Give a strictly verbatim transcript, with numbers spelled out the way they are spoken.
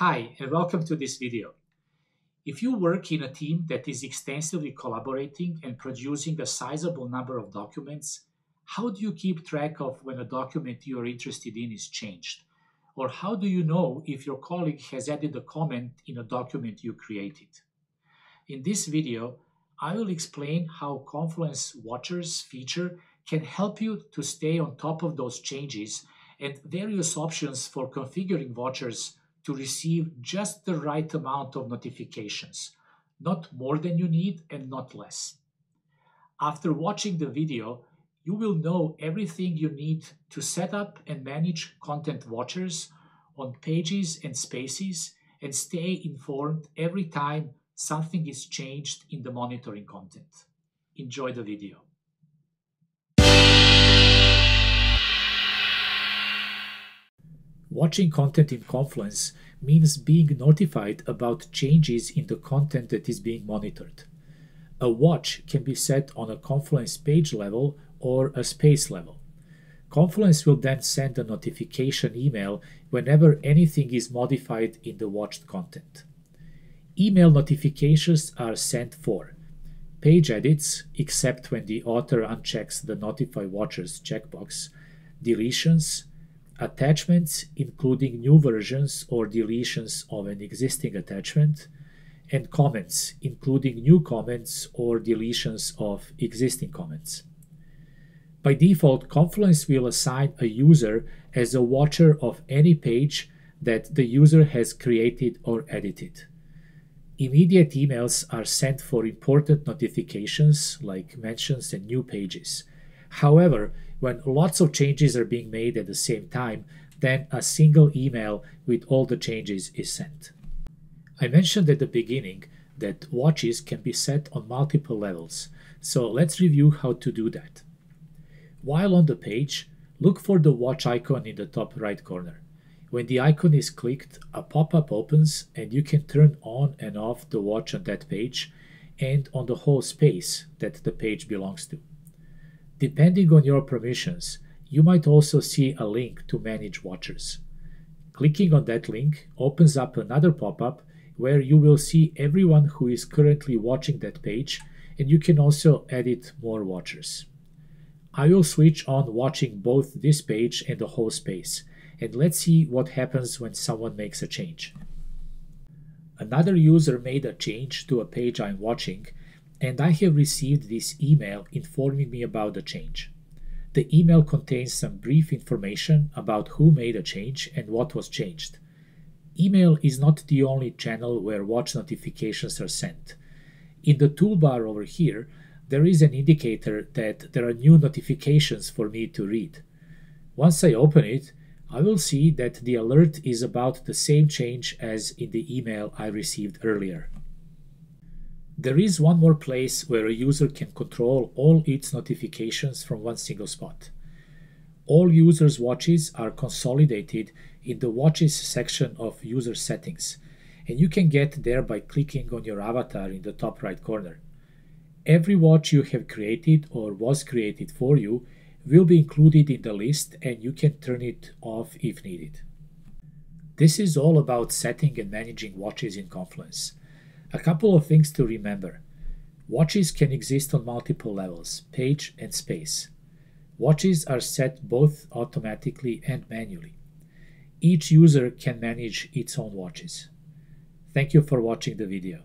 Hi, and welcome to this video. If you work in a team that is extensively collaborating and producing a sizable number of documents, how do you keep track of when a document you are interested in is changed? Or how do you know if your colleague has added a comment in a document you created? In this video, I will explain how Confluence Watchers feature can help you to stay on top of those changes and various options for configuring watchers to receive just the right amount of notifications, not more than you need and not less. After watching the video, you will know everything you need to set up and manage content watchers on pages and spaces and stay informed every time something is changed in the monitoring content. Enjoy the video. Watching content in Confluence means being notified about changes in the content that is being monitored. A watch can be set on a Confluence page level or a space level. Confluence will then send a notification email whenever anything is modified in the watched content. Email notifications are sent for page edits, except when the author unchecks the Notify Watchers checkbox, deletions, attachments, including new versions or deletions of an existing attachment, and comments, including new comments or deletions of existing comments. By default, Confluence will assign a user as a watcher of any page that the user has created or edited. Immediate emails are sent for important notifications like mentions and new pages. However, when lots of changes are being made at the same time, then a single email with all the changes is sent. I mentioned at the beginning that watches can be set on multiple levels, so let's review how to do that. While on the page, look for the watch icon in the top right corner. When the icon is clicked, a pop-up opens and you can turn on and off the watch on that page and on the whole space that the page belongs to. Depending on your permissions, you might also see a link to manage watchers. Clicking on that link opens up another pop-up where you will see everyone who is currently watching that page, and you can also edit more watchers. I will switch on watching both this page and the whole space, and let's see what happens when someone makes a change. Another user made a change to a page I'm watching, and I have received this email informing me about the change. The email contains some brief information about who made a change and what was changed. Email is not the only channel where watch notifications are sent. In the toolbar over here, there is an indicator that there are new notifications for me to read. Once I open it, I will see that the alert is about the same change as in the email I received earlier. There is one more place where a user can control all its notifications from one single spot. All users' watches are consolidated in the Watches section of User Settings, and you can get there by clicking on your avatar in the top right corner. Every watch you have created or was created for you will be included in the list, and you can turn it off if needed. This is all about setting and managing watches in Confluence. A couple of things to remember. Watches can exist on multiple levels, page and space. Watches are set both automatically and manually. Each user can manage its own watches. Thank you for watching the video.